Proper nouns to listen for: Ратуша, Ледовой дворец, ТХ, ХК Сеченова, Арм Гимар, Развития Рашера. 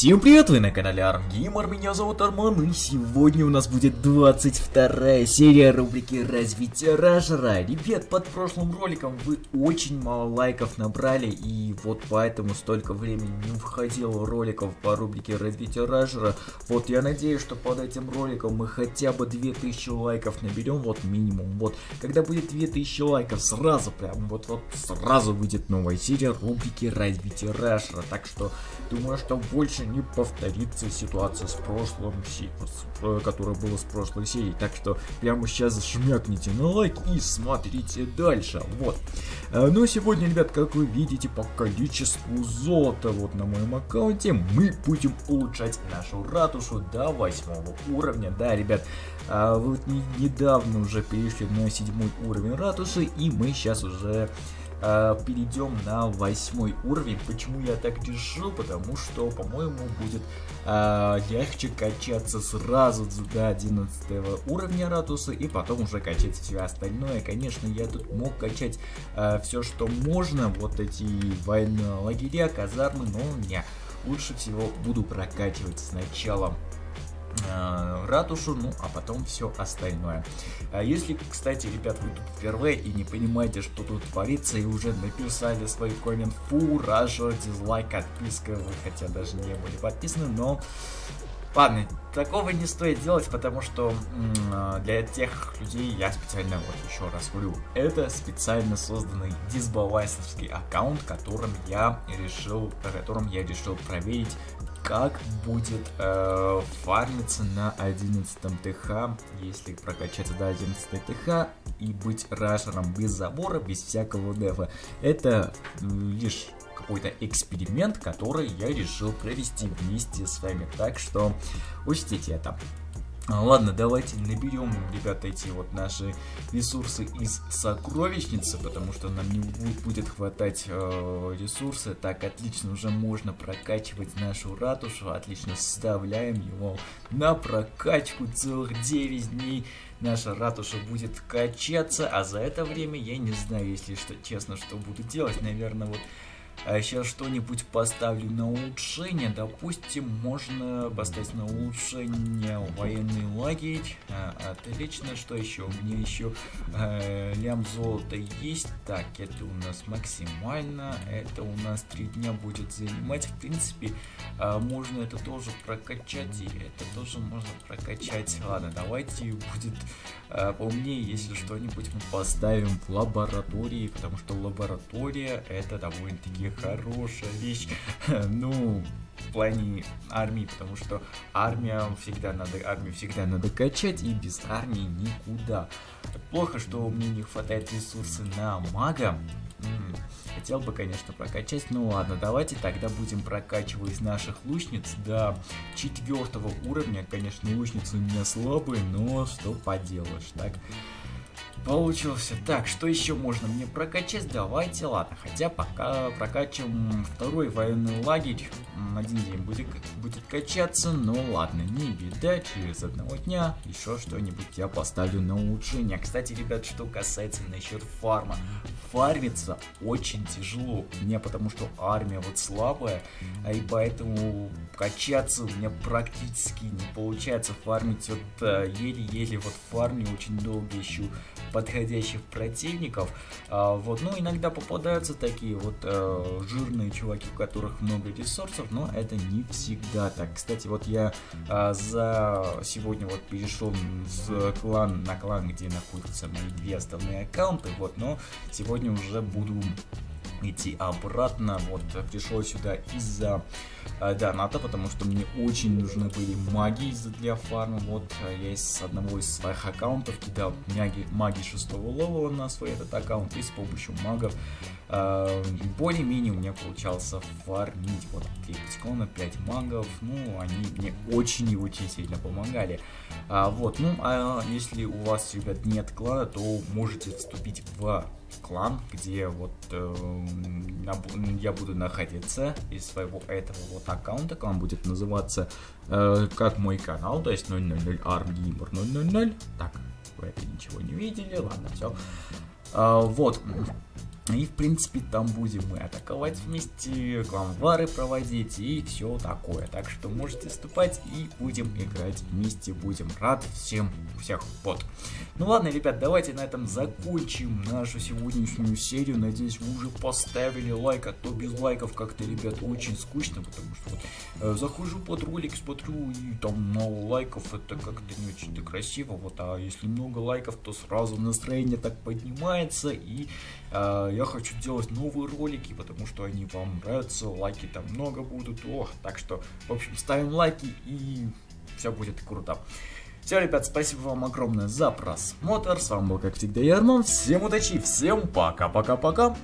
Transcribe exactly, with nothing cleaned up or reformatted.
Всем привет, вы на канале Арм Гимар, меня зовут Арман, и сегодня у нас будет двадцать вторая серия рубрики Развития Рашера. Ребят, под прошлым роликом вы очень мало лайков набрали, и вот поэтому столько времени не входило роликов по рубрике Развития Рашера. Вот я надеюсь, что под этим роликом мы хотя бы две тысячи лайков наберем, вот минимум. Вот, когда будет две тысячи лайков, сразу прям вот-вот сразу выйдет новая серия рубрики Развития Рашера. Так что, думаю, что больше не повторится ситуация с прошлым, которая была с прошлой серии, так что прямо сейчас шмякните на лайк и смотрите дальше. Вот. Ну сегодня, ребят, как вы видите, по количеству золота вот на моем аккаунте мы будем улучшать нашу ратушу до восьмого уровня. Да, ребят, вот недавно уже перешли на седьмой уровень ратуши, и мы сейчас уже перейдем на восьмой уровень. Почему я так решил? Потому что, по-моему, будет э, легче качаться сразу до одиннадцатого уровня ратуса и потом уже качать все остальное. Конечно, я тут мог качать э, все, что можно, вот эти военные лагеря, казармы, но у меня лучше всего буду прокачивать сначала ратушу, ну а потом все остальное. Если, кстати, ребят, вы тут впервые и не понимаете, что тут творится, и уже написали свой коммент, фу, Рашер, дизлайк, отписка, вы хотя даже не были подписаны, но ладно, такого не стоит делать, потому что для тех людей я специально, вот еще раз говорю, это специально созданный дисбалансовский аккаунт, которым я решил, которым я решил проверить, как будет э, фармиться на одиннадцатом тэ ха, если прокачаться до одиннадцатого тэ ха и быть рашером без забора, без всякого дефа. Это лишь какой-то эксперимент, который я решил провести вместе с вами, так что учтите это. Ладно, давайте наберем, ребята, эти вот наши ресурсы из сокровищницы, потому что нам не будет хватать э, ресурсы. Так, отлично, уже можно прокачивать нашу ратушу. Отлично, вставляем его на прокачку целых девять дней. Наша ратуша будет качаться, а за это время я не знаю, если что, честно, что буду делать. Наверное, вот... А сейчас что-нибудь поставлю на улучшение. Допустим, можно поставить на улучшение военный лагерь. А, отлично. Что еще? У меня еще э, лям золота есть. Так, это у нас максимально. Это у нас три дня будет занимать. В принципе, э, можно это тоже прокачать. И это тоже можно прокачать. Ладно, давайте будет э, поумнее, если что-нибудь мы поставим в лаборатории. Потому что лаборатория это довольно-таки хорошая вещь, ну, в плане армии, потому что армия всегда надо, армию всегда надо качать, и без армии никуда. Плохо, что мне не хватает ресурсов на мага. Хотел бы, конечно, прокачать, ну ладно, давайте тогда будем прокачивать наших лучниц до четвертого уровня. Конечно, лучницы у меня слабые, но что поделаешь, так получился. Так, что еще можно мне прокачать? Давайте, ладно, хотя пока прокачиваем второй военный лагерь. Один день будет, будет качаться, но ладно, не беда, через одного дня еще что-нибудь я поставлю на улучшение. Кстати, ребят, что касается насчет фарма. Фармиться очень тяжело мне, потому что армия вот слабая, и поэтому качаться у меня практически не получается. Фармить вот еле-еле, вот фармлю, очень долго ищу подходящих противников. А, вот, ну иногда попадаются такие вот э, жирные чуваки, у которых много ресурсов, но это не всегда так. Кстати, вот я э, за сегодня вот перешел с клан на клан, где находятся мои две основные аккаунты. Вот, но сегодня уже буду идти обратно. Вот пришел сюда из-за э, доната, потому что мне очень нужны были маги для фарма. Вот я с одного из своих аккаунтов кидал маги, маги шестого левела на свой этот аккаунт, и с помощью магов э, более-менее у меня получался фармить. Вот три пятикона, пять магов, ну они мне очень и очень сильно помогали. А, вот, ну а если у вас, ребят, нет клана, то можете вступить в клан, где вот э, я буду находиться из своего этого вот аккаунта. Клан будет называться э, как мой канал, то есть ноль ноль ноль армгимар ноль ноль ноль. Так, вы это ничего не видели, ладно, все. Э, вот. И, в принципе, там будем мы атаковать вместе, кламвары проводить и все такое. Так что можете вступать и будем играть вместе. Будем рад всем, всех под. Ну ладно, ребят, давайте на этом закончим нашу сегодняшнюю серию. Надеюсь, вы уже поставили лайк, а то без лайков как-то, ребят, очень скучно. Потому что вот, э, захожу под ролик, смотрю, и там мало лайков, это как-то не очень-то красиво. Вот, а если много лайков, то сразу настроение так поднимается и... Э, я хочу делать новые ролики, потому что они вам нравятся, лайки там много будут. О, так что, в общем, ставим лайки и все будет круто. Все, ребят, спасибо вам огромное за просмотр. С вами был, как всегда, я, Арман. Всем удачи, всем пока-пока-пока.